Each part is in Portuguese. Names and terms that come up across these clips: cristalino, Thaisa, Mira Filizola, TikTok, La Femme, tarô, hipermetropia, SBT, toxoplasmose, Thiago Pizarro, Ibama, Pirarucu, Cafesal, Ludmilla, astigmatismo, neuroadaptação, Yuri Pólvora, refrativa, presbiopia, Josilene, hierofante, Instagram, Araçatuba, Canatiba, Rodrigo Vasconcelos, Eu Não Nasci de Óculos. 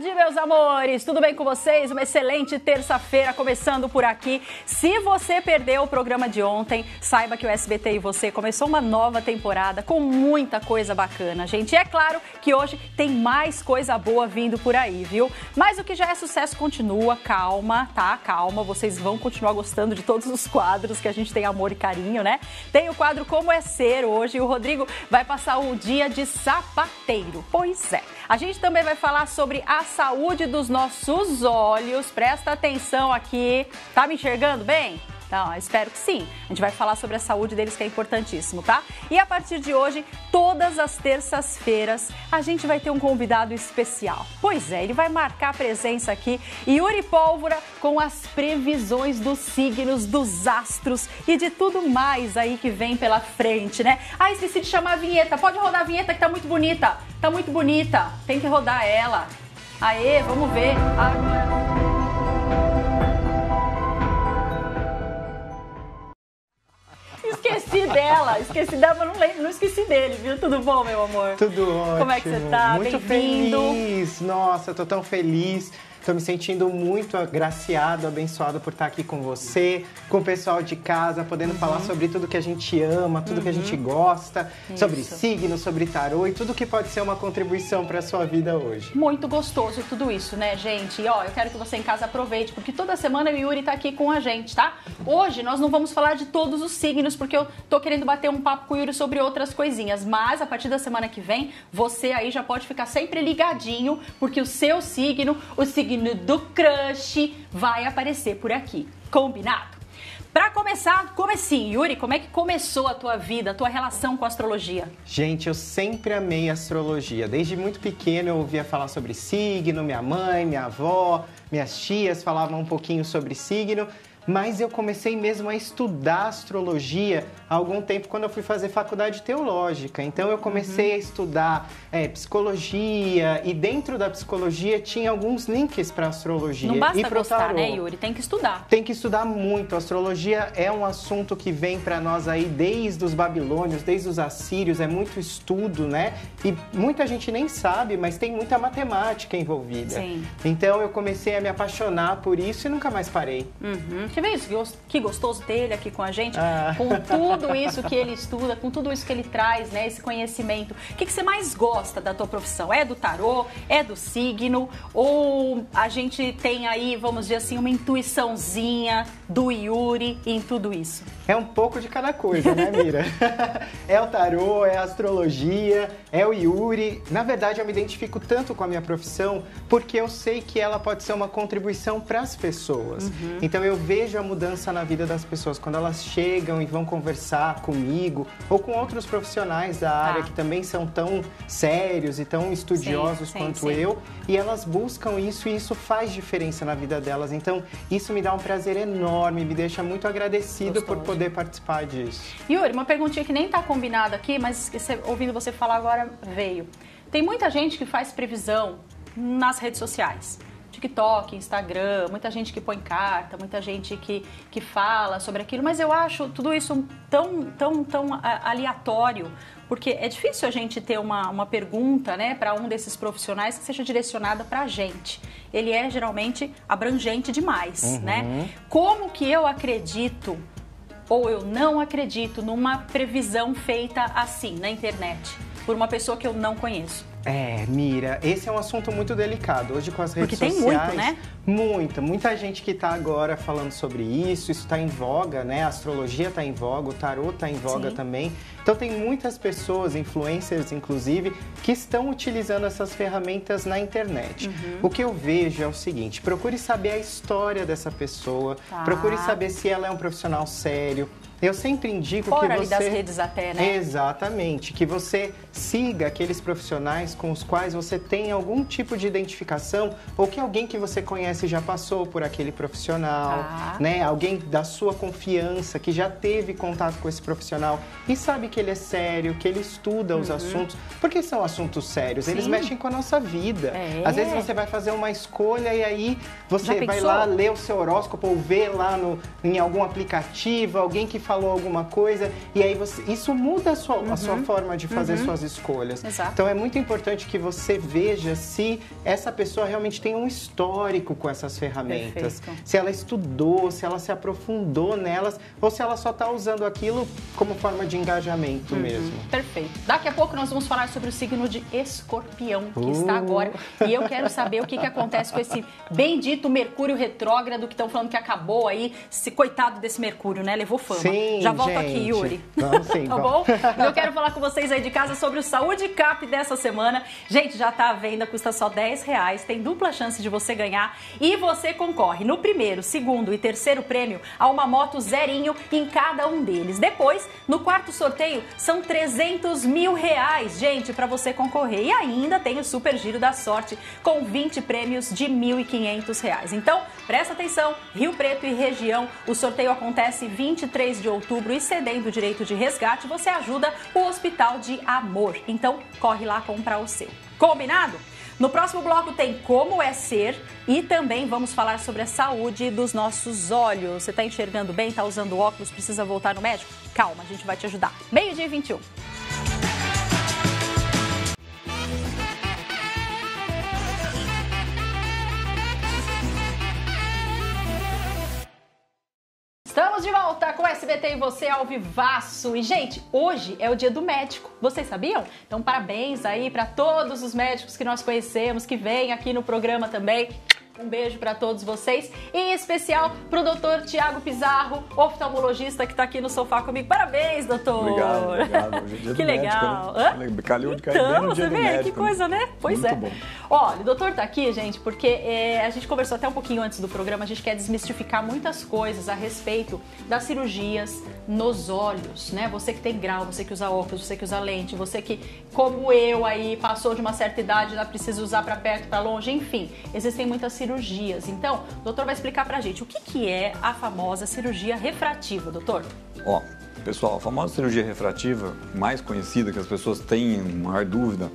tarde, meus amores! Tudo bem com vocês? Uma excelente terça-feira começando por aqui. Se você perdeu o programa de ontem, saiba que o SBT e você começou uma nova temporada com muita coisa bacana, gente. E é claro que hoje tem mais coisa boa vindo por aí, viu? Mas o que já é sucesso continua, calma, tá? Calma, vocês vão continuar gostando de todos os quadros que a gente tem amor e carinho, né? Tem o quadro Como é Ser hoje e o Rodrigo vai passar o dia de sapateiro. Pois é. A gente também vai falar sobre a saúde dos nossos olhos. Presta atenção aqui. Tá me enxergando bem? Então, espero que sim. A gente vai falar sobre a saúde deles, que é importantíssimo, tá? E a partir de hoje, todas as terças-feiras, a gente vai ter um convidado especial. Pois é, ele vai marcar a presença aqui, Yuri Pólvora, com as previsões dos signos, dos astros e de tudo mais aí que vem pela frente, né? Ah, esqueci de chamar a vinheta. Pode rodar a vinheta que tá muito bonita. Tá muito bonita. Tem que rodar ela. Aê, vamos ver. Agora... Esqueci dela, mas não lembro, não esqueci dele, viu? Tudo bom, meu amor? Tudo ótimo. Como é que você tá? Bem-vindo. Nossa, eu tô tão feliz. Tô me sentindo muito agraciado, abençoado por estar aqui com você, com o pessoal de casa, podendo falar sobre tudo que a gente ama, tudo que a gente gosta, sobre signos, sobre tarô e tudo que pode ser uma contribuição para a sua vida hoje. Muito gostoso tudo isso, né, gente? E ó, eu quero que você em casa aproveite, porque toda semana o Yuri tá aqui com a gente, tá? Hoje nós não vamos falar de todos os signos, porque eu tô querendo bater um papo com o Yuri sobre outras coisinhas, mas a partir da semana que vem, você aí já pode ficar sempre ligadinho, porque o seu signo, o signo do crush vai aparecer por aqui, combinado? Pra começar, comecinho, Yuri, como é que começou a tua vida, a tua relação com a astrologia? Gente, eu sempre amei astrologia, desde muito pequeno eu ouvia falar sobre signo, minha mãe, minha avó, minhas tias falavam um pouquinho sobre signo, mas eu comecei mesmo a estudar astrologia há algum tempo quando eu fui fazer faculdade teológica. Então eu comecei a estudar psicologia e dentro da psicologia tinha alguns links para astrologia. Não basta gostar, né, Yuri? Tem que estudar. Tem que estudar muito. A astrologia é um assunto que vem para nós aí desde os babilônios, desde os assírios, é muito estudo, né? E muita gente nem sabe, mas tem muita matemática envolvida. Sim. Então eu comecei a me apaixonar por isso e nunca mais parei. Uhum. Você vê isso? Que gostoso ter ele aqui com a gente, com tudo isso que ele estuda, com tudo isso que ele traz, né, esse conhecimento. O que você mais gosta da tua profissão? É do tarô? É do signo? Ou a gente tem aí, vamos dizer assim, uma intuiçãozinha do Yuri em tudo isso? É um pouco de cada coisa, né, Mira? É o tarô, é a astrologia, é o Yuri. Na verdade, eu me identifico tanto com a minha profissão porque eu sei que ela pode ser uma contribuição para as pessoas. Uhum. Então, eu vejo a mudança na vida das pessoas quando elas chegam e vão conversar comigo ou com outros profissionais da área que também são tão sérios e tão estudiosos quanto eu, e elas buscam isso e isso faz diferença na vida delas. Então isso me dá um prazer enorme, me deixa muito agradecido por poder participar disso. Yuri, uma perguntinha que nem tá combinada aqui, mas ouvindo você falar agora veio. Tem muita gente que faz previsão nas redes sociais. TikTok, Instagram, muita gente que põe carta, muita gente que fala sobre aquilo, mas eu acho tudo isso tão aleatório, porque é difícil a gente ter uma pergunta, né, para um desses profissionais que seja direcionada para a gente. Ele é geralmente abrangente demais, né? Como que eu acredito ou eu não acredito numa previsão feita assim na internet por uma pessoa que eu não conheço? É, Mira, esse é um assunto muito delicado. Hoje com as redes sociais... Porque tem muito, né? Muita gente que tá agora falando sobre isso, isso tá em voga, né? A astrologia tá em voga, o tarô tá em voga também. Então tem muitas pessoas, influencers inclusive, que estão utilizando essas ferramentas na internet. O que eu vejo é o seguinte, procure saber a história dessa pessoa, procure saber se ela é um profissional sério. Eu sempre indico que você... das redes até, né? Exatamente. Que você siga aqueles profissionais com os quais você tem algum tipo de identificação ou que alguém que você conhece já passou por aquele profissional, né? Alguém da sua confiança, que já teve contato com esse profissional e sabe que ele é sério, que ele estuda os assuntos. Porque são assuntos sérios, eles mexem com a nossa vida. Às vezes você vai fazer uma escolha e aí você vai lá ler o seu horóscopo ou ver lá em algum aplicativo, alguém que falou alguma coisa, e aí você, isso muda a sua forma de fazer suas escolhas. Exato. Então é muito importante que você veja se essa pessoa realmente tem um histórico com essas ferramentas. Perfeito. Se ela estudou, se ela se aprofundou nelas, ou se ela só está usando aquilo como forma de engajamento mesmo. Perfeito. Daqui a pouco nós vamos falar sobre o signo de Escorpião, que está agora. E eu quero saber o que, que acontece com esse bendito Mercúrio retrógrado, que estão falando que acabou aí. Esse coitado desse Mercúrio, né? Levou fama. Sim, já volto aqui, Yuri. Vamos sim, tá bom? Eu quero falar com vocês aí de casa sobre o Saúde Cap dessa semana. Gente, já está à venda, custa só R$10. Tem dupla chance de você ganhar. E você concorre no primeiro, segundo e terceiro prêmio a uma moto zerinho em cada um deles. Depois, no quarto sorteio, são R$300 mil, gente, para você concorrer. E ainda tem o Super Giro da Sorte, com 20 prêmios de R$1.500. Então, presta atenção, Rio Preto e região, o sorteio acontece 23 de outubro e cedendo o direito de resgate, você ajuda o Hospital de Amor. Então, corre lá comprar o seu. Combinado? No próximo bloco tem como é ser e também vamos falar sobre a saúde dos nossos olhos. Você está enxergando bem? Está usando óculos? Precisa voltar no médico? Calma, a gente vai te ajudar. Meio-dia e 21. Estamos de volta com o SBT e você ao vivaço. E, gente, hoje é o dia do médico. Vocês sabiam? Então, parabéns aí para todos os médicos que nós conhecemos, que vêm aqui no programa também. Um beijo para todos vocês, e em especial para o doutor Thiago Pizarro, oftalmologista, que está aqui no sofá comigo. Parabéns, doutor! Obrigado, obrigado. Hoje é dia que do legal! Médico, né? Calhou de cair bem no dia do médico. Que coisa, né? Pois muito é. Bom. Olha, o doutor está aqui, gente, porque a gente conversou até um pouquinho antes do programa, a gente quer desmistificar muitas coisas a respeito das cirurgias nos olhos, né? Você que tem grau, você que usa óculos, você que usa lente, você que, como eu aí, passou de uma certa idade, ainda precisa usar para perto, para longe, enfim. Existem muitas cirurgias. Então, o doutor vai explicar pra gente o que é a famosa cirurgia refrativa, doutor? Ó, pessoal, a famosa cirurgia refrativa, mais conhecida, que as pessoas têm maior dúvida,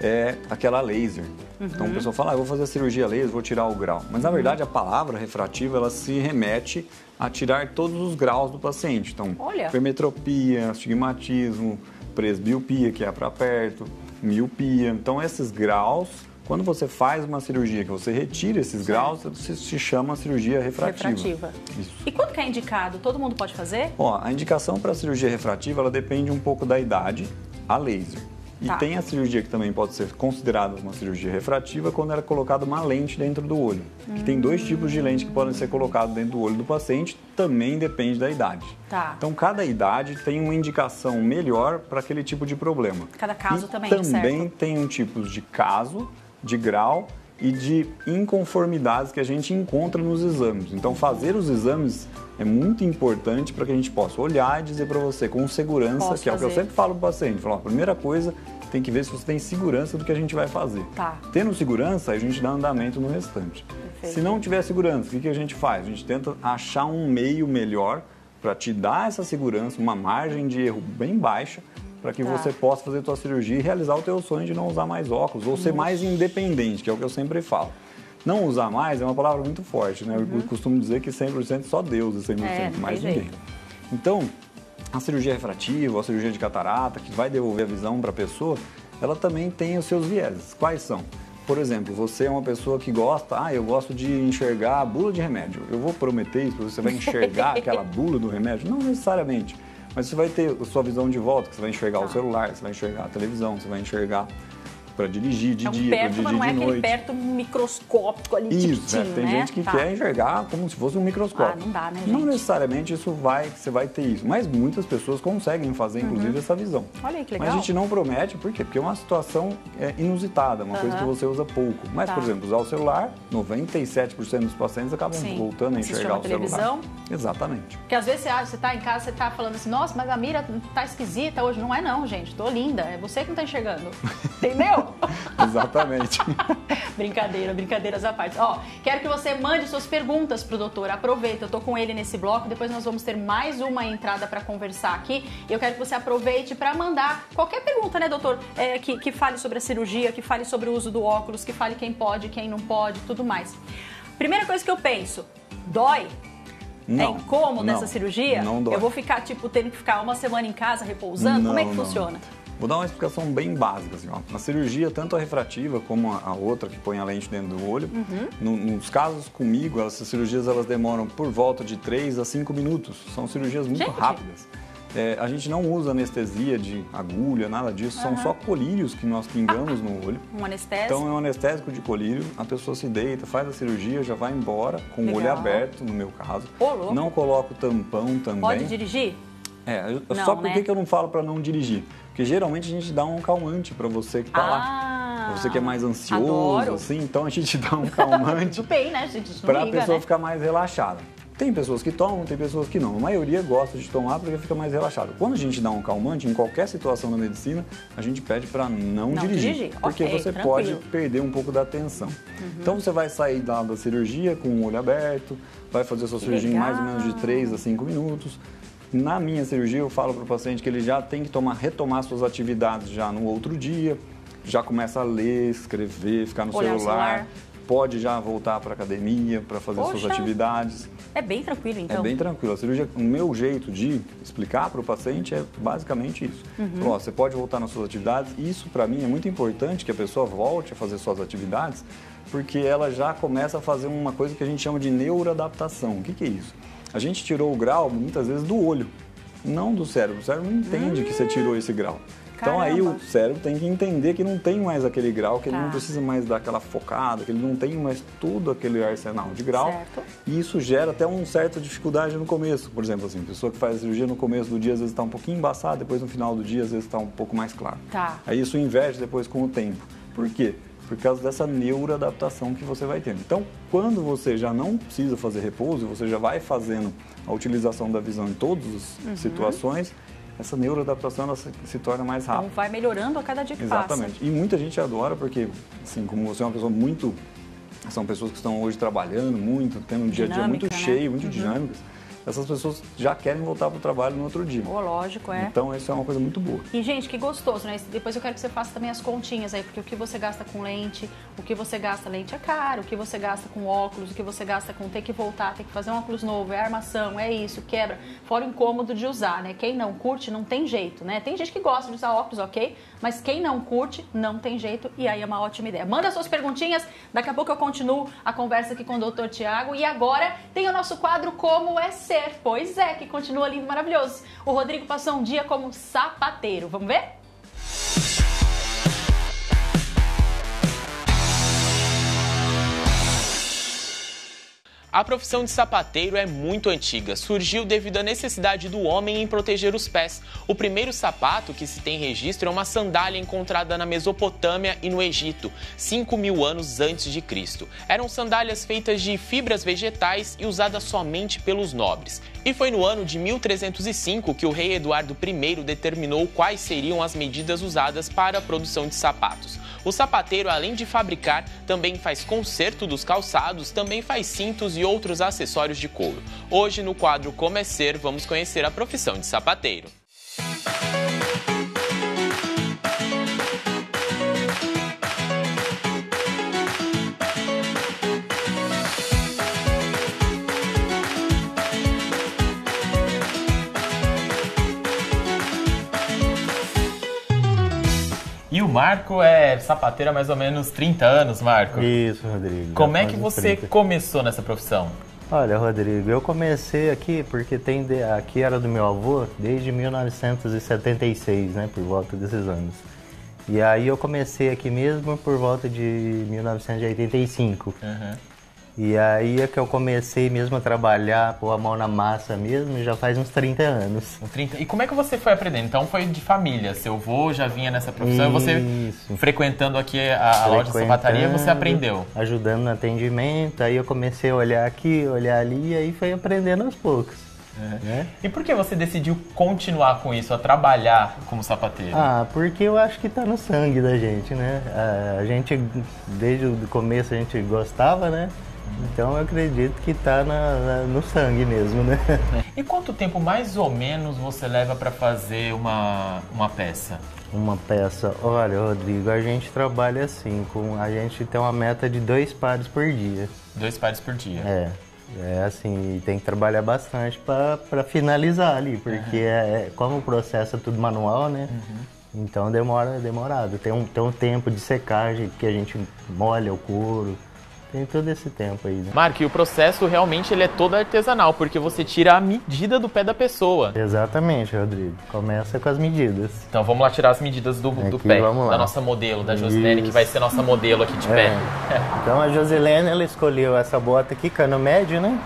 é aquela laser. Então, o pessoal fala, eu vou fazer a cirurgia laser, vou tirar o grau. Mas, na verdade, a palavra refrativa, ela se remete a tirar todos os graus do paciente. Então, hipermetropia, astigmatismo, presbiopia, que é pra perto, miopia. Então, esses graus... Quando você faz uma cirurgia, que você retira esses graus, se chama cirurgia refrativa. Isso. E quando que é indicado? Todo mundo pode fazer? Ó, a indicação para a cirurgia refrativa, ela depende um pouco da idade, a laser. E tem a cirurgia que também pode ser considerada uma cirurgia refrativa quando era colocada uma lente dentro do olho. Que tem dois tipos de lente que podem ser colocadas dentro do olho do paciente, também depende da idade. Então, cada idade tem uma indicação melhor para aquele tipo de problema. Cada caso também, certo? Também tem um tipo de caso, de grau e de inconformidades que a gente encontra nos exames. Então, fazer os exames é muito importante para que a gente possa olhar e dizer para você com segurança, que é o que eu sempre falo para o paciente. Falo, a primeira coisa, tem que ver se você tem segurança do que a gente vai fazer. Tendo segurança, a gente dá andamento no restante. Se não tiver segurança, o que a gente faz? A gente tenta achar um meio melhor para te dar essa segurança, uma margem de erro bem baixa, para que você possa fazer a tua cirurgia e realizar o teu sonho de não usar mais óculos, ou ser mais independente, que é o que eu sempre falo. Não usar mais é uma palavra muito forte, né? Eu costumo dizer que 100% só Deus e 100% mais ninguém. Então, a cirurgia refrativa, a cirurgia de catarata, que vai devolver a visão para a pessoa, ela também tem os seus vieses. Quais são? Por exemplo, você é uma pessoa que gosta, eu gosto de enxergar a bula de remédio. Eu vou prometer isso, você vai enxergar aquela bula do remédio? Não necessariamente. Mas você vai ter a sua visão de volta, que você vai enxergar o celular, você vai enxergar a televisão, você vai enxergar para dirigir de dia, para dirigir de noite. Não é aquele perto microscópico ali, né? Tem gente que quer enxergar como se fosse um microscópio. Não dá, né, gente? Não necessariamente isso vai, você vai ter isso, mas muitas pessoas conseguem fazer, inclusive, essa visão. Olha aí, que legal. Mas a gente não promete, por quê? Porque é uma situação inusitada, uma coisa que você usa pouco. Mas, por exemplo, usar o celular, 97% dos pacientes acabam voltando a enxergar o celular. Televisão. Exatamente. Porque às vezes você está em casa, você está falando assim, nossa, mas a Mira está esquisita hoje. Não é não, gente, tô linda, é você que não está enxergando, entendeu? Exatamente. Brincadeira, brincadeiras à parte. Ó, quero que você mande suas perguntas pro doutor. Aproveita, eu tô com ele nesse bloco. Depois nós vamos ter mais uma entrada para conversar aqui. E eu quero que você aproveite para mandar qualquer pergunta, né, doutor? Que fale sobre a cirurgia, que fale sobre o uso do óculos, que fale quem pode, quem não pode, tudo mais. Primeira coisa que eu penso, dói? Não, é incômodo essa cirurgia? Não dói. Eu vou ficar, tipo, tendo que ficar uma semana em casa repousando? Não, como é que funciona? Vou dar uma explicação bem básica. Assim, ó. Na cirurgia, tanto a refrativa como a outra que põe a lente dentro do olho, nos casos comigo, essas cirurgias elas demoram por volta de 3 a 5 minutos. São cirurgias muito rápidas. É, a gente não usa anestesia de agulha, nada disso. São só colírios que nós pingamos no olho. Um anestésico? Então, é um anestésico de colírio. A pessoa se deita, faz a cirurgia, já vai embora com o olho aberto, no meu caso. Pô, não coloco tampão também. Pode dirigir? É, não, só porque que eu não falo para não dirigir? Porque geralmente a gente dá um calmante para você que tá lá. Você que é mais ansioso, assim, então a gente dá um calmante. Tudo bem, né? A gente não liga, pessoa ficar mais relaxada. Tem pessoas que tomam, tem pessoas que não. A maioria gosta de tomar porque fica mais relaxado. Quando a gente dá um calmante, em qualquer situação da medicina, a gente pede para não dirigir. Porque você pode perder um pouco da atenção. Então você vai sair da cirurgia com o olho aberto, vai fazer a sua cirurgia em mais ou menos de 3 a 5 minutos. Na minha cirurgia, eu falo para o paciente que ele já tem que retomar suas atividades já no outro dia. Já começa a ler, escrever, ficar no celular. Pode já voltar para a academia, para fazer suas atividades. É bem tranquilo, então? É bem tranquilo. A cirurgia, o meu jeito de explicar para o paciente é basicamente isso. Então, ó, você pode voltar nas suas atividades. Isso, para mim, é muito importante que a pessoa volte a fazer suas atividades, porque ela já começa a fazer uma coisa que a gente chama de neuroadaptação. O que, que é isso? A gente tirou o grau, muitas vezes, do olho, não do cérebro. O cérebro não entende que você tirou esse grau. Então, aí o cérebro tem que entender que não tem mais aquele grau, que ele não precisa mais dar aquela focada, que ele não tem mais todo aquele arsenal de grau. Certo. E isso gera até uma certa dificuldade no começo. Por exemplo, assim, a pessoa que faz a cirurgia no começo do dia, às vezes está um pouquinho embaçada, depois no final do dia, às vezes está um pouco mais claro. Aí isso inverte depois com o tempo. Por quê? Por causa dessa neuroadaptação que você vai tendo. Então, quando você já não precisa fazer repouso, você já vai fazendo a utilização da visão em todas as situações, essa neuroadaptação ela se torna mais rápida. Então, vai melhorando a cada dia que passa. Exatamente. E muita gente adora porque, assim, como você é uma pessoa muito... São pessoas que estão hoje trabalhando muito, tendo um dia a dia muito cheio, muito dinâmicas. Essas pessoas já querem voltar para o trabalho no outro dia. Lógico, é. Então, isso é uma coisa muito boa. E, gente, que gostoso, né? Depois eu quero que você faça também as continhas aí, porque o que você gasta com lente, o que você gasta lente é caro, o que você gasta com óculos, o que você gasta com ter que voltar, ter que fazer um óculos novo, é armação, é isso, quebra. Fora o incômodo de usar, né? Quem não curte, não tem jeito, né? Tem gente que gosta de usar óculos, ok? Mas quem não curte, não tem jeito, e aí é uma ótima ideia. Manda suas perguntinhas, daqui a pouco eu continuo a conversa aqui com o Dr. Thiago. E agora tem o nosso quadro Como é Ser. Pois é, que continua lindo, maravilhoso. O Rodrigo passou um dia como sapateiro. Vamos ver? A profissão de sapateiro é muito antiga. Surgiu devido à necessidade do homem em proteger os pés. O primeiro sapato que se tem registro é uma sandália encontrada na Mesopotâmia e no Egito, 5.000 anos antes de Cristo. Eram sandálias feitas de fibras vegetais e usadas somente pelos nobres. E foi no ano de 1305 que o rei Eduardo I determinou quais seriam as medidas usadas para a produção de sapatos. O sapateiro, além de fabricar, também faz conserto dos calçados, também faz cintos e outros acessórios de couro. Hoje, no quadro Como é Ser, vamos conhecer a profissão de sapateiro. E o Marco é sapateiro há mais ou menos 30 anos, Marco. Isso, Rodrigo. Como é que você começou nessa profissão? Olha, Rodrigo, eu comecei aqui porque aqui era do meu avô desde 1976, né, por volta desses anos. E aí eu comecei aqui mesmo por volta de 1985. E aí é que eu comecei mesmo a trabalhar, pôr a mão na massa mesmo, já faz uns 30 anos. 30. E como é que você foi aprendendo? Então foi de família, seu avô já vinha nessa profissão, você frequentando aqui a loja de sapataria, você aprendeu? Ajudando no atendimento, aí eu comecei a olhar aqui, olhar ali, e aí foi aprendendo aos poucos. Né? E por que você decidiu continuar com isso, a trabalhar como sapateiro? Ah, porque eu acho que tá no sangue da gente, né? A gente, desde o começo, a gente gostava, né? Então, eu acredito que está no sangue mesmo, né? E quanto tempo, mais ou menos, você leva para fazer uma peça? Uma peça? Olha, Rodrigo, a gente trabalha assim, a gente tem uma meta de 2 pares por dia. 2 pares por dia? É. É assim, tem que trabalhar bastante para finalizar ali, porque como o processo é tudo manual, né? Uhum. Então demora, é demorado. Tem um tempo de secagem que a gente molha o couro. Tem todo esse tempo aí, né? Marco, e o processo realmente ele é todo artesanal, porque você tira a medida do pé da pessoa. Exatamente, Rodrigo. Começa com as medidas. Então vamos lá tirar as medidas do pé, da nossa modelo, da Josilene, que vai ser nossa modelo aqui de pé. Então a Josilene, ela escolheu essa bota aqui, cano médio, né?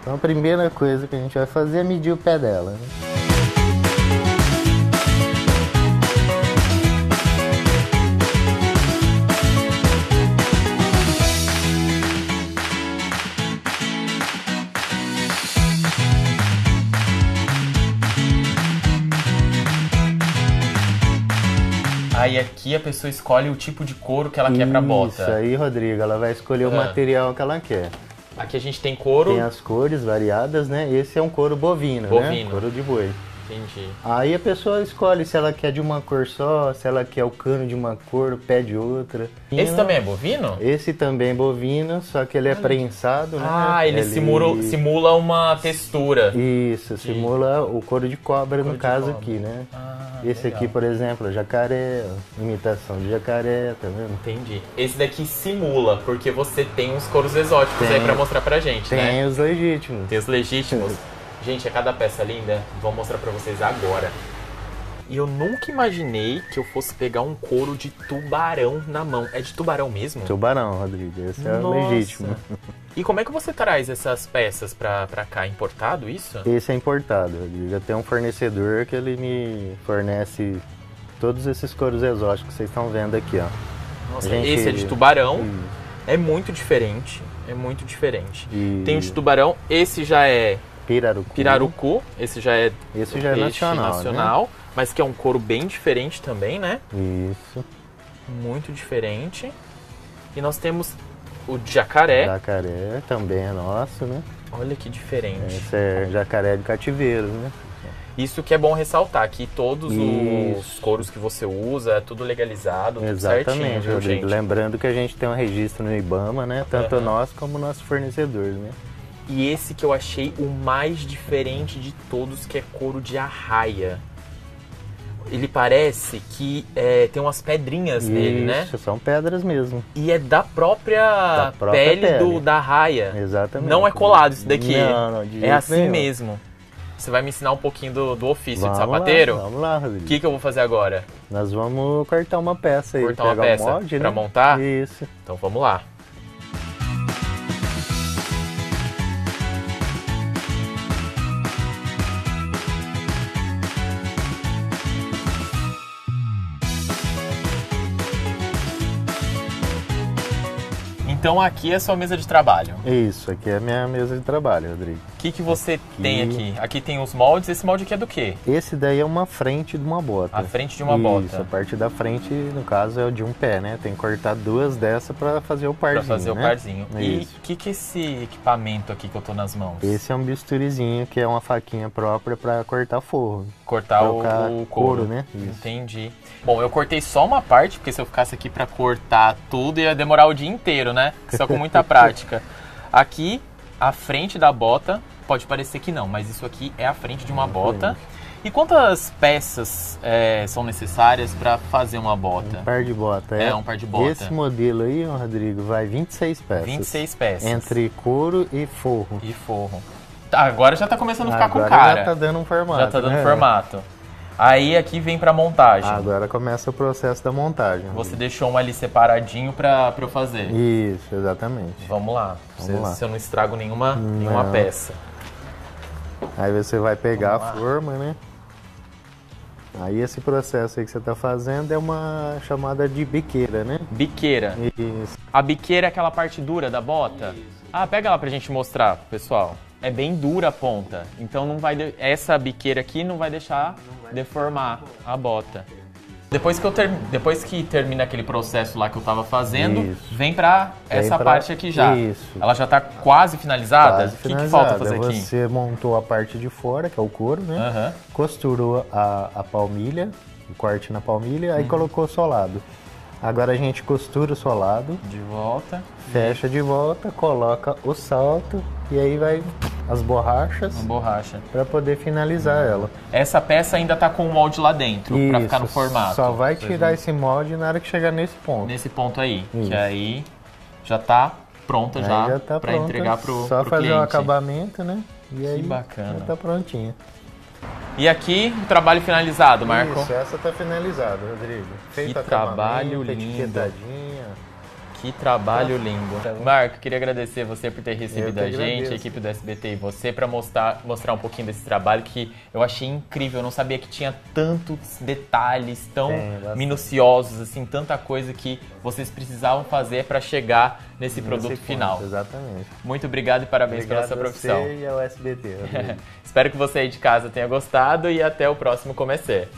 Então a primeira coisa que a gente vai fazer é medir o pé dela, né? Aí aqui a pessoa escolhe o tipo de couro que ela quer pra bota. Isso aí, Rodrigo, ela vai escolher o material que ela quer. Aqui a gente tem couro. Tem as cores variadas, né? Esse é um couro bovino, né? Couro de boi. Entendi. Aí a pessoa escolhe se ela quer de uma cor só, se ela quer o cano de uma cor, o pé de outra. Esse também é bovino? Esse também é bovino, só que ele é prensado, né? Ah, ele simula uma textura. Isso, simula o couro de cobra, no caso aqui, né? Ah, esse aqui, por exemplo, jacaré, imitação de jacaré, tá vendo? Entendi. Esse daqui simula, porque você tem uns couros exóticos aí pra mostrar pra gente, né? Tem os legítimos. Tem os legítimos. Gente, é cada peça linda, vou mostrar pra vocês agora. E eu nunca imaginei que eu fosse pegar um couro de tubarão na mão. É de tubarão mesmo? Tubarão, Rodrigo, esse é legítimo. E como é que você traz essas peças pra cá? Importado isso? Esse é importado, Rodrigo. Eu tenho um fornecedor que ele me fornece todos esses couros exóticos que vocês estão vendo aqui, ó. Nossa, esse é de tubarão, é muito diferente, E... Tem o de tubarão, esse já é... Pirarucu, esse já é nacional, né? Mas que é um couro bem diferente também, né? Isso. Muito diferente. E nós temos o jacaré. Jacaré também é nosso, né? Olha que diferente. Esse é jacaré de cativeiro, né? Isso que é bom ressaltar, que todos os couros que você usa, é tudo legalizado, tudo certinho, viu, gente? Lembrando que a gente tem um registro no Ibama, né? Tanto nós como nossos fornecedores, né? E esse que eu achei o mais diferente de todos, que é couro de arraia. Ele parece que tem umas pedrinhas nele, né? Isso, são pedras mesmo. E é da própria pele. Da arraia. Exatamente. Não é colado isso daqui. Não, de jeito nenhum. É assim mesmo. Você vai me ensinar um pouquinho do ofício de sapateiro? Vamos lá, Rodrigo. O que eu vou fazer agora? Nós vamos cortar uma peça aí. Cortar uma peça molde, pra montar? Isso. Então vamos lá. Então aqui é sua mesa de trabalho? Isso, aqui é a minha mesa de trabalho, Rodrigo. O que você tem aqui? Aqui tem os moldes, esse molde aqui é do quê? Esse daí é uma frente de uma bota. A frente de uma bota. Isso, a parte da frente, no caso, é o de um pé, né? Tem que cortar duas dessas para fazer o parzinho, pra fazer o parzinho. E o que é esse equipamento aqui que eu tô nas mãos? Esse é um bisturizinho, que é uma faquinha própria para cortar forro. Cortar o couro, né? Isso. Entendi. Bom, eu cortei só uma parte, porque se eu ficasse aqui para cortar tudo, ia demorar o dia inteiro, né? Só com muita prática. Aqui, a frente da bota, pode parecer que não, mas isso aqui é a frente de uma bota. E quantas peças são necessárias para fazer uma bota? Um par de bota. É, um par de bota. Esse modelo aí, Rodrigo, vai 26 peças. 26 peças. Entre couro e forro. Agora já tá começando a ficar agora com cara. Já tá dando um formato. Aí aqui vem pra montagem. Agora começa o processo da montagem. Você deixou um ali separadinho pra eu fazer. Isso, exatamente. Vamos lá. Se eu não estrago nenhuma peça. Aí você vai pegar a forma, né? Aí esse processo aí que você tá fazendo é uma chamada de biqueira, né? Biqueira. Isso. A biqueira é aquela parte dura da bota? Isso. Ah, pega ela pra gente mostrar, pessoal. É bem dura a ponta, então não vai essa biqueira aqui não vai deixar deformar a bota. Depois que termina aquele processo lá que eu tava fazendo, vem pra essa parte aqui já. Isso. Ela já tá quase finalizada? O que falta fazer aqui? Você montou a parte de fora, que é o couro, né? Costurou a palmilha, o corte na palmilha, aí colocou solado. Agora a gente costura o solado. De volta. Fecha de volta, coloca o salto e aí vai as borrachas. Uma borracha. Pra poder finalizar ela. Essa peça ainda tá com o molde lá dentro, isso, pra ficar no formato. Só vai tirar esse molde na hora que chegar nesse ponto. Nesse ponto aí. Isso. Que aí já tá pronta já, tá pra pronta, entregar pro cliente. Só fazer o acabamento, né? E aí que bacana. Já tá prontinha. E aqui o trabalho finalizado, Marco. Isso, essa tá finalizada, Rodrigo. Feita, que trabalho lindo. Que trabalho lindo. Marco, queria agradecer você por ter recebido a gente, agradeço. A equipe do SBT e você, para mostrar um pouquinho desse trabalho que eu achei incrível. Eu não sabia que tinha tantos detalhes tão minuciosos, assim, tanta coisa que vocês precisavam fazer para chegar nesse produto final. Exatamente. Muito obrigado e parabéns pela sua profissão. Você e ao SBT. Espero que você aí de casa tenha gostado e até o próximo Comecê.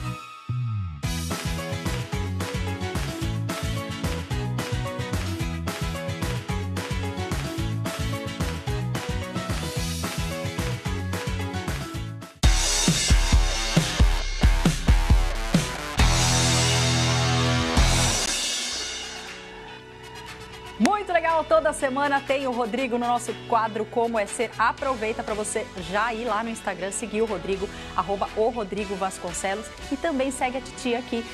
Muito legal, toda semana tem o Rodrigo no nosso quadro Como é Ser. Aproveita para você já ir lá no Instagram, seguir o Rodrigo, @oRodrigoVasconcelos, e também segue a titia aqui,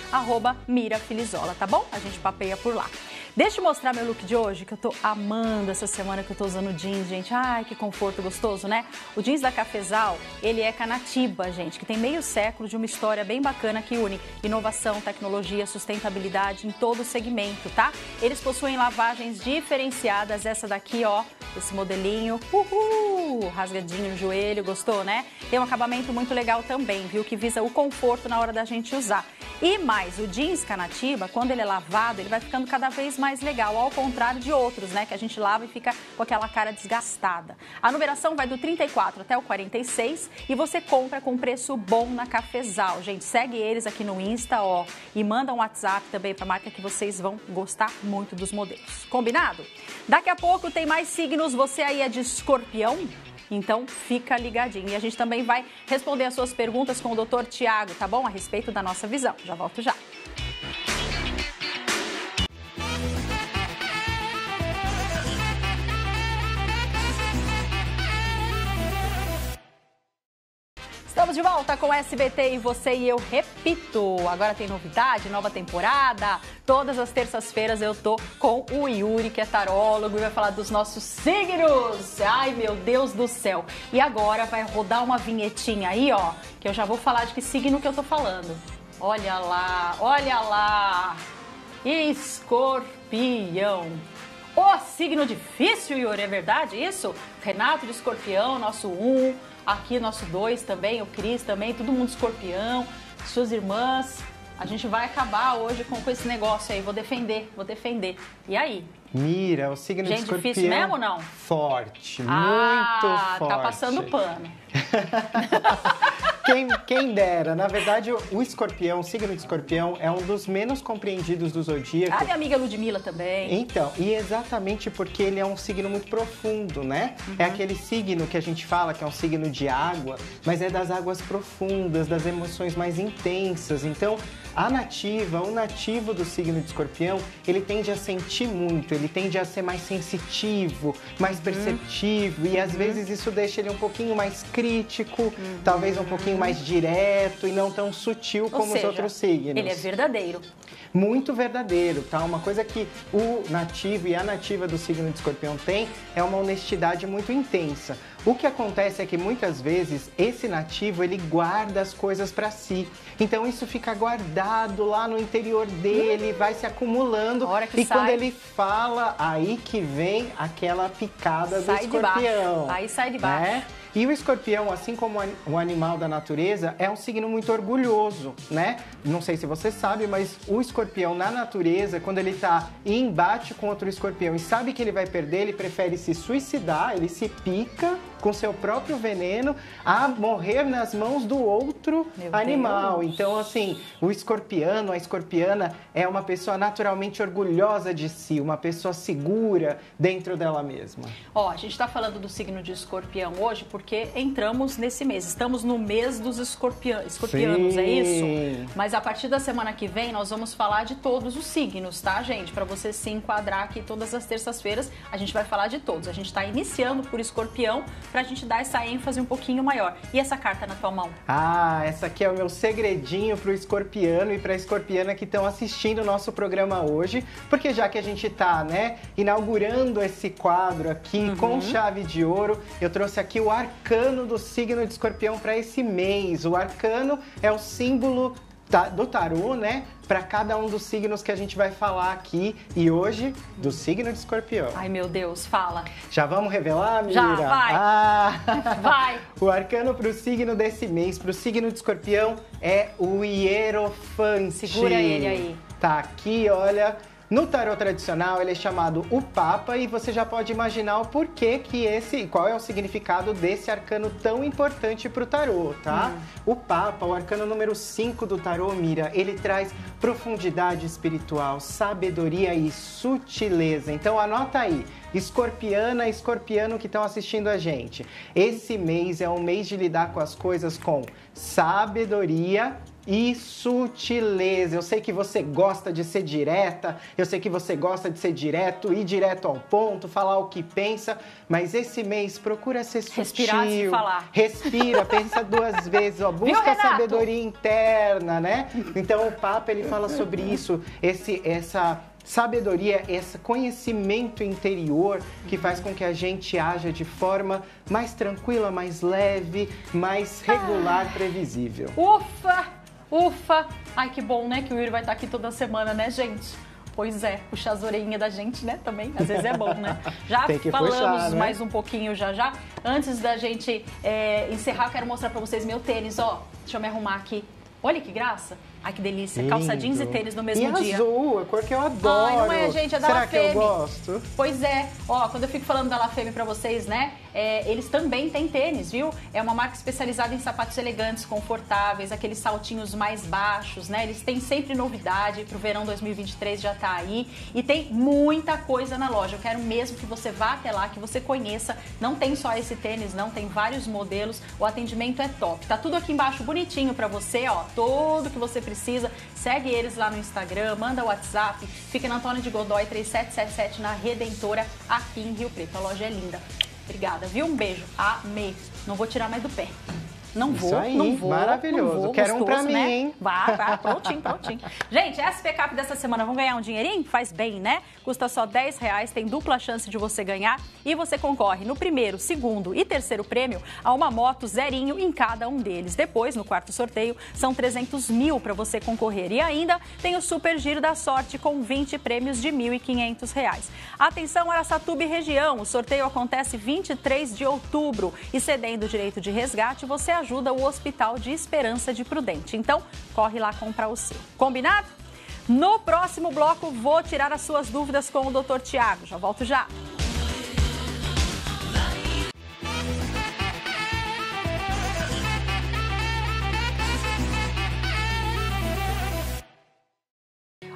@Mira Filizola, tá bom? A gente papeia por lá. Deixa eu mostrar meu look de hoje, que eu tô amando essa semana, que eu tô usando jeans, gente. Ai, que conforto gostoso, né? O jeans da Cafesal, ele é Canatiba, gente, que tem meio século de uma história bem bacana que une inovação, tecnologia, sustentabilidade em todo o segmento, tá? Eles possuem lavagens diferenciadas, essa daqui, ó, esse modelinho, uhul, rasgadinho no joelho, gostou, né? Tem um acabamento muito legal também, viu, que visa o conforto na hora da gente usar. E mais, o jeans Canatiba, quando ele é lavado, ele vai ficando cada vez mais legal, ao contrário de outros, né, que a gente lava e fica com aquela cara desgastada. A numeração vai do 34 até o 46 e você compra com preço bom na Cafesal. Gente, segue eles aqui no Insta, ó, e manda um WhatsApp também pra marca que vocês vão gostar muito dos modelos. Combinado? Daqui a pouco tem mais signos. Você aí é de escorpião? Então, fica ligadinho. E a gente também vai responder as suas perguntas com o Dr. Thiago, tá bom? A respeito da nossa visão. Já volto já. Estamos de volta com SBT e você e eu, repito, agora tem novidade, nova temporada. Todas as terças-feiras eu tô com o Yuri, que é tarólogo, e vai falar dos nossos signos. Ai, meu Deus do céu. E agora vai rodar uma vinhetinha aí, ó, que eu já vou falar de que signo que eu tô falando. Olha lá, olha lá. Escorpião. Ô, signo difícil, Yuri, é verdade isso? Renato de Escorpião, nosso 1. Aqui, nosso 2 também, o Cris também, todo mundo escorpião, suas irmãs. A gente vai acabar hoje com esse negócio aí, vou defender. E aí? Mira, é o signo de escorpião. Gente, difícil mesmo ou não? Forte, muito forte. Ah, tá passando pano. Quem dera. Na verdade, o escorpião, o signo de escorpião, é um dos menos compreendidos do zodíaco. A minha amiga Ludmilla também. Então, e exatamente porque ele é um signo muito profundo, né? Uhum. É aquele signo que a gente fala que é um signo de água, mas é das águas profundas, das emoções mais intensas. Então, a nativa, o nativo do signo de escorpião, ele tende a sentir muito, ele tende a ser mais sensitivo, mais perceptivo. E às vezes isso deixa ele um pouquinho mais crítico, talvez um pouquinho mais direto e não tão sutil como os outros signos. Ele é verdadeiro. Muito verdadeiro, tá? Uma coisa que o nativo e a nativa do signo de escorpião tem é uma honestidade muito intensa. O que acontece é que muitas vezes esse nativo, ele guarda as coisas pra si. Então isso fica guardado lá no interior dele, vai se acumulando. A hora que sai. Quando ele fala, aí que vem aquela picada do escorpião. Aí sai de baixo. Né? E o escorpião, assim como um animal da natureza, é um signo muito orgulhoso, né? Não sei se você sabe, mas o escorpião na natureza, quando ele tá em embate com outro escorpião e sabe que ele vai perder, ele prefere se suicidar, ele se pica com seu próprio veneno a morrer nas mãos do outro animal. Então, assim, o escorpião, a escorpiana é uma pessoa naturalmente orgulhosa de si, uma pessoa segura dentro dela mesma. Ó, a gente está falando do signo de escorpião hoje porque entramos nesse mês, estamos no mês dos escorpianos, é isso? Mas a partir da semana que vem nós vamos falar de todos os signos, tá, gente? Para você se enquadrar aqui todas as terças-feiras, a gente vai falar de todos. A gente está iniciando por escorpião para a gente dar essa ênfase um pouquinho maior. E essa carta na tua mão? Ah, essa aqui é o meu segredinho para o escorpiano e para a escorpiana que estão assistindo o nosso programa hoje, porque já que a gente está, né, inaugurando esse quadro aqui com chave de ouro, eu trouxe aqui o arcano do signo de escorpião para esse mês. O arcano é o símbolo do tarô, né? Para cada um dos signos que a gente vai falar aqui. E hoje, do signo de escorpião. Ai, meu Deus, fala. Já vamos revelar, Mira? Já, vai. Vai. O arcano para o signo desse mês, para o signo de escorpião, é o hierofante. Segura ele aí. Tá aqui, olha. No tarot tradicional, ele é chamado o Papa, e você já pode imaginar o porquê que qual é o significado desse arcano tão importante para o tarot, tá? O Papa, o arcano número 5 do tarot, Mira, ele traz profundidade espiritual, sabedoria e sutileza. Então anota aí, escorpiana, escorpiano que estão assistindo a gente. Esse mês é um mês de lidar com as coisas com sabedoria e sutileza. Eu sei que você gosta de ser direta, eu sei que você gosta de ser direto, ir direto ao ponto, falar o que pensa, mas esse mês procura ser sutil. Respirar antes de falar. Respira, pensa duas vezes, ó, busca a sabedoria interna, né? Então o Papa, ele fala sobre isso, essa sabedoria, esse conhecimento interior que faz com que a gente haja de forma mais tranquila, mais leve, mais regular, previsível. Ufa! Ufa! Ai, que bom, né? Que o Yuri vai estar aqui toda semana, né, gente? Pois é, puxar as orelhinhas da gente, né, também. Às vezes é bom, né? Já falamos puxar, né? Mais um pouquinho já. Antes da gente encerrar, eu quero mostrar pra vocês meu tênis, ó. Deixa eu me arrumar aqui. Olha que graça. Ai, que delícia. Lindo. Calça jeans e tênis no mesmo dia. Azul, a cor que eu adoro. Ai, não é, gente? É da La Femme. Será que eu gosto? Pois é. Ó, quando eu fico falando da La Femme pra vocês, né? Eles também têm tênis, viu? É uma marca especializada em sapatos elegantes, confortáveis, aqueles saltinhos mais baixos, né? Eles têm sempre novidade pro verão 2023, já tá aí. E tem muita coisa na loja. Eu quero mesmo que você vá até lá, que você conheça. Não tem só esse tênis, não. Tem vários modelos. O atendimento é top. Tá tudo aqui embaixo bonitinho pra você, ó. Tudo que você precisa. Segue eles lá no Instagram, manda WhatsApp. Fica na Antônio de Godoy 3777 na Redentora, aqui em Rio Preto. A loja é linda. Obrigada, viu? Um beijo. Amei. Não vou tirar mais do pé. Não vou, isso aí, não vou. Maravilhoso. Não vou, quero gostoso, um pra mim, né? Hein? Vá, prontinho. Gente, SP Cap dessa semana, vamos ganhar um dinheirinho? Faz bem, né? Custa só R$10, tem dupla chance de você ganhar e você concorre no primeiro, segundo e terceiro prêmio a uma moto zerinho em cada um deles. Depois, no quarto sorteio, são 300 mil pra você concorrer. E ainda tem o Super Giro da Sorte com 20 prêmios de R$1.500. Atenção, Araçatuba e região. O sorteio acontece 23 de outubro e, cedendo o direito de resgate, você ajuda o Hospital de Esperança de Prudente. Então, corre lá comprar o seu. Combinado? No próximo bloco, vou tirar as suas dúvidas com o Dr. Thiago. Já volto já.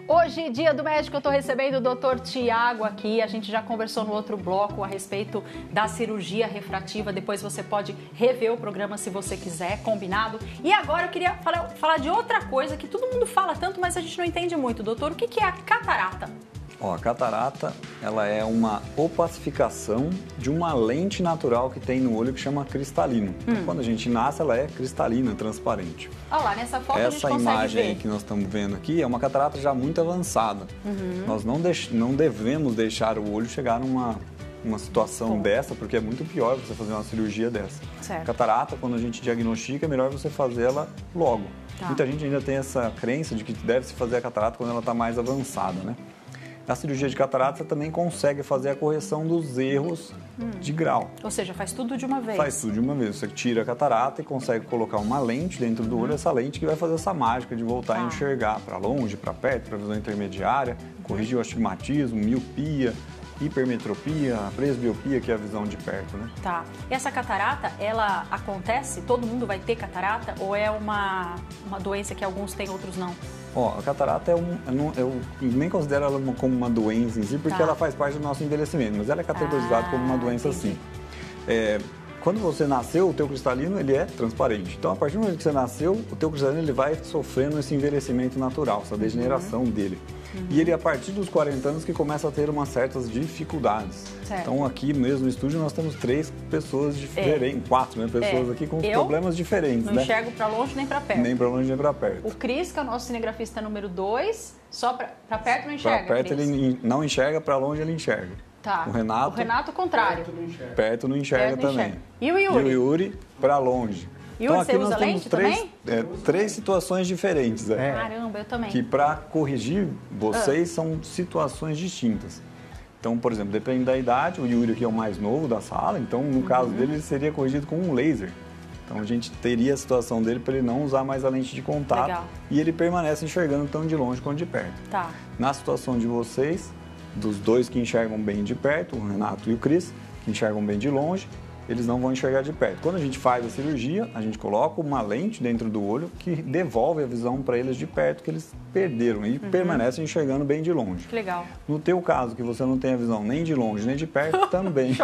Hoje, dia do médico, eu estou recebendo o doutor Thiago aqui. A gente já conversou no outro bloco a respeito da cirurgia refrativa. Depois você pode rever o programa se você quiser, combinado? E agora eu queria falar de outra coisa que todo mundo fala tanto, mas a gente não entende muito. Doutor, o que é a catarata? Ó, a catarata, ela é uma opacificação de uma lente natural que tem no olho que chama cristalino. Então, quando a gente nasce, ela é cristalina, transparente. Olha lá, nessa foto a gente consegue ver. Essa imagem que nós estamos vendo aqui é uma catarata já muito avançada. Nós não devemos deixar o olho chegar numa situação dessa, porque é muito pior você fazer uma cirurgia dessa. Certo. Catarata, quando a gente diagnostica, é melhor você fazer ela logo. Tá. Muita gente ainda tem essa crença de que deve-se fazer a catarata quando ela está mais avançada, né? A cirurgia de catarata, você também consegue fazer a correção dos erros de grau. Ou seja, faz tudo de uma vez. Faz tudo de uma vez. Você tira a catarata e consegue colocar uma lente dentro do olho, essa lente que vai fazer essa mágica de voltar a enxergar para longe, para perto, para visão intermediária, corrigir o astigmatismo, miopia hipermetropia, a presbiopia, que é a visão de perto, né? Tá. E essa catarata, ela acontece? Todo mundo vai ter catarata? Ou é uma doença que alguns têm, outros não? Ó, a catarata é eu nem considero ela como uma doença em si, porque ela faz parte do nosso envelhecimento, mas ela é categorizada como uma doença sim. É, quando você nasceu, o teu cristalino, ele é transparente. Então, a partir do momento que você nasceu, o teu cristalino, ele vai sofrendo esse envelhecimento natural, essa degeneração dele. E ele, a partir dos 40 anos, que começa a ter umas certas dificuldades. Certo. Então, aqui mesmo no estúdio, nós temos três pessoas diferentes, quatro, né? Pessoas aqui com problemas diferentes, não enxergo pra longe nem pra perto. Nem pra longe nem pra perto. O Cris, que é o nosso cinegrafista número 2, só pra perto não enxerga, pra perto Cris. Ele não enxerga, pra longe ele enxerga. Tá. O Renato, ao contrário. Perto não enxerga também. E o Yuri? E o Yuri, pra longe. Yuri, então, aqui você usa lente também? Três situações diferentes. Caramba, eu também. Que pra corrigir vocês são situações distintas. Então, por exemplo, depende da idade, o Yuri aqui é o mais novo da sala, então no caso dele ele seria corrigido com um laser. Então a gente teria a situação dele para ele não usar mais a lente de contato. Legal. E ele permanece enxergando tão de longe quanto de perto. Tá. Na situação de vocês... Dos dois que enxergam bem de perto, o Renato e o Cris, que enxergam bem de longe, eles não vão enxergar de perto. Quando a gente faz a cirurgia, a gente coloca uma lente dentro do olho que devolve a visão para eles de perto que eles perderam e permanecem enxergando bem de longe. Que legal. No teu caso, que você não tem a visão nem de longe nem de perto, também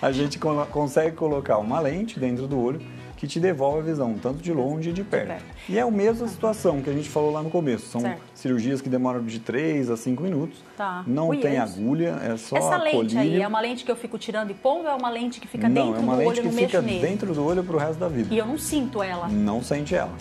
a gente consegue colocar uma lente dentro do olho que te devolve a visão, tanto de longe e de perto. E é a mesma situação que a gente falou lá no começo. São cirurgias que demoram de 3 a 5 minutos. Tá. Não tem agulha, é só a colíria. Essa lente aí, é uma lente que eu fico tirando e pondo, é uma lente que fica dentro do olho, eu não mexo nele? Não, é uma lente que fica dentro do olho pro resto da vida. E eu não sinto ela? Não sente ela.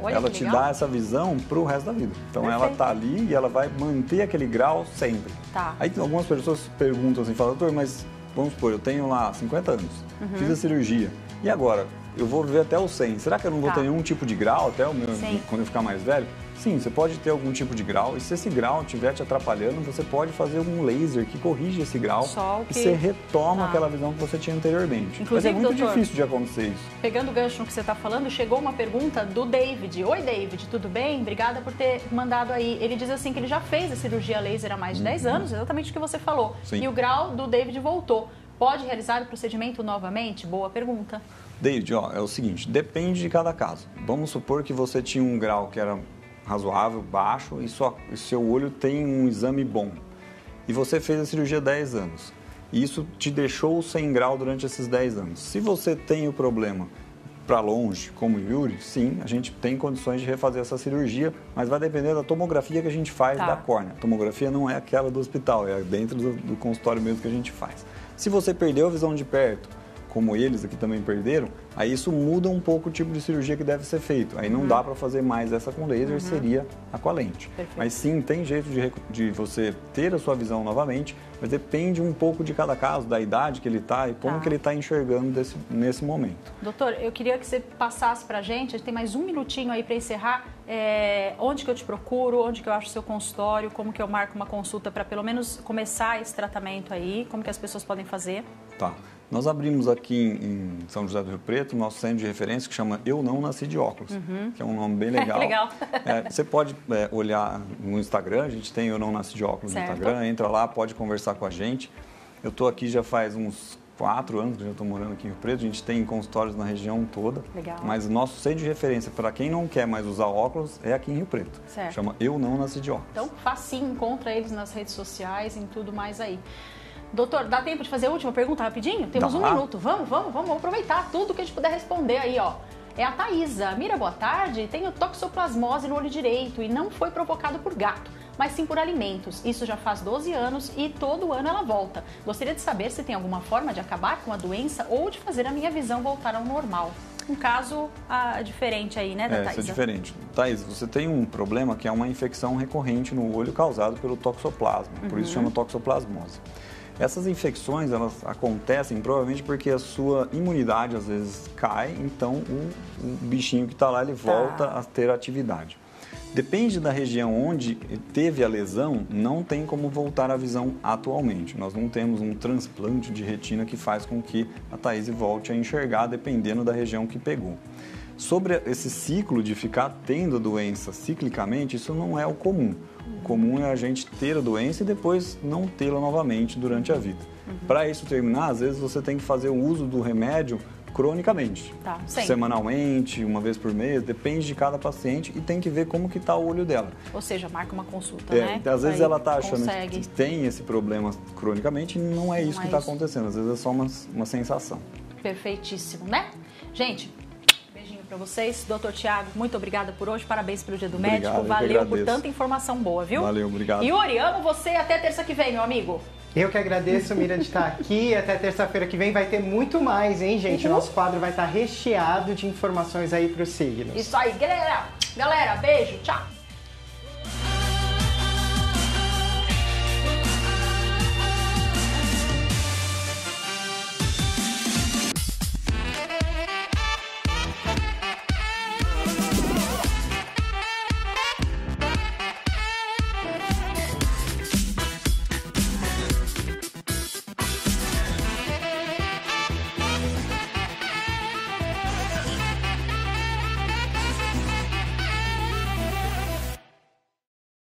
Olha, ela te dá essa visão pro resto da vida. Então ela tá ali e ela vai manter aquele grau sempre. Tá. Aí algumas pessoas perguntam assim, falam, doutor, mas vamos supor, eu tenho lá 50 anos, fiz a cirurgia, e agora? Eu vou viver até os 100. Será que eu não vou ter nenhum tipo de grau até o meu, quando eu ficar mais velho? Sim, você pode ter algum tipo de grau. E se esse grau estiver te atrapalhando, você pode fazer um laser que corrige esse grau. E você retoma aquela visão que você tinha anteriormente. Inclusive, mas é muito difícil de acontecer isso. Pegando o gancho no que você está falando, chegou uma pergunta do David. Oi, David, tudo bem? Obrigada por ter mandado aí. Ele diz assim que ele já fez a cirurgia laser há mais de 10 anos, exatamente o que você falou. Sim. E o grau do David voltou. Pode realizar o procedimento novamente? Boa pergunta. David, ó, é o seguinte, depende de cada caso. Vamos supor que você tinha um grau que era razoável, baixo, e seu olho tem um exame bom. E você fez a cirurgia há 10 anos. E isso te deixou sem grau durante esses 10 anos. Se você tem o problema para longe, como o Yuri, sim, a gente tem condições de refazer essa cirurgia, mas vai depender da tomografia que a gente faz da córnea. A tomografia não é aquela do hospital, é dentro do consultório mesmo que a gente faz. Se você perdeu a visão de perto, como eles aqui também perderam, aí isso muda um pouco o tipo de cirurgia que deve ser feito. Aí não dá para fazer mais essa com laser, seria a com a lente. Perfeito. Mas sim, tem jeito de você ter a sua visão novamente, mas depende um pouco de cada caso, da idade que ele está e como que ele está enxergando nesse momento. Doutor, eu queria que você passasse para a gente tem mais um minutinho aí para encerrar, onde que eu te procuro, onde que eu acho o seu consultório, como que eu marco uma consulta para pelo menos começar esse tratamento aí, como que as pessoas podem fazer? Tá. Nós abrimos aqui em São José do Rio Preto o nosso centro de referência que chama Eu Não Nasci de Óculos, que é um nome bem legal. Você pode olhar no Instagram, a gente tem Eu Não Nasci de Óculos no Instagram, entra lá, pode conversar com a gente. Eu estou aqui já faz uns 4 anos que eu estou morando aqui em Rio Preto, a gente tem consultórios na região toda, mas o nosso centro de referência para quem não quer mais usar óculos é aqui em Rio Preto, chama Eu Não Nasci de Óculos. Então, facinho, encontra eles nas redes sociais e tudo mais aí. Doutor, dá tempo de fazer a última pergunta rapidinho? Temos um minuto. Vamos aproveitar tudo que a gente puder responder aí, ó. É a Thaisa. Mira, boa tarde. Tenho toxoplasmose no olho direito e não foi provocado por gato, mas sim por alimentos. Isso já faz 12 anos e todo ano ela volta. Gostaria de saber se tem alguma forma de acabar com a doença ou de fazer a minha visão voltar ao normal. Um caso diferente aí, né, da Thaisa? É diferente. Thaisa, você tem um problema que é uma infecção recorrente no olho causada pelo toxoplasma. Por isso chama toxoplasmose. Essas infecções, elas acontecem provavelmente porque a sua imunidade às vezes cai, então o bichinho que está lá, ele volta a ter atividade. Depende da região onde teve a lesão, não tem como voltar a visão atualmente. Nós não temos um transplante de retina que faz com que a Thaís volte a enxergar, dependendo da região que pegou. Sobre esse ciclo de ficar tendo doença ciclicamente, isso não é o comum. O comum é a gente ter a doença e depois não tê-la novamente durante a vida. Para isso terminar, às vezes você tem que fazer o uso do remédio cronicamente, semanalmente, uma vez por mês, depende de cada paciente e tem que ver como que está o olho dela. Ou seja, marca uma consulta, né? Às vezes ela está achando que tem esse problema cronicamente e não é isso que está acontecendo, às vezes é só uma sensação. Perfeitíssimo, né? Gente, beijinho para vocês. Doutor Thiago, muito obrigada por hoje, parabéns pelo Dia do Médico, valeu por tanta informação boa, viu? Valeu, obrigado. E Oriano, você até terça que vem, meu amigo. Eu que agradeço, Mira, de estar aqui. Até terça-feira que vem vai ter muito mais, hein, gente? O nosso quadro vai estar recheado de informações aí para os signos. Isso aí, galera. Galera, beijo, tchau.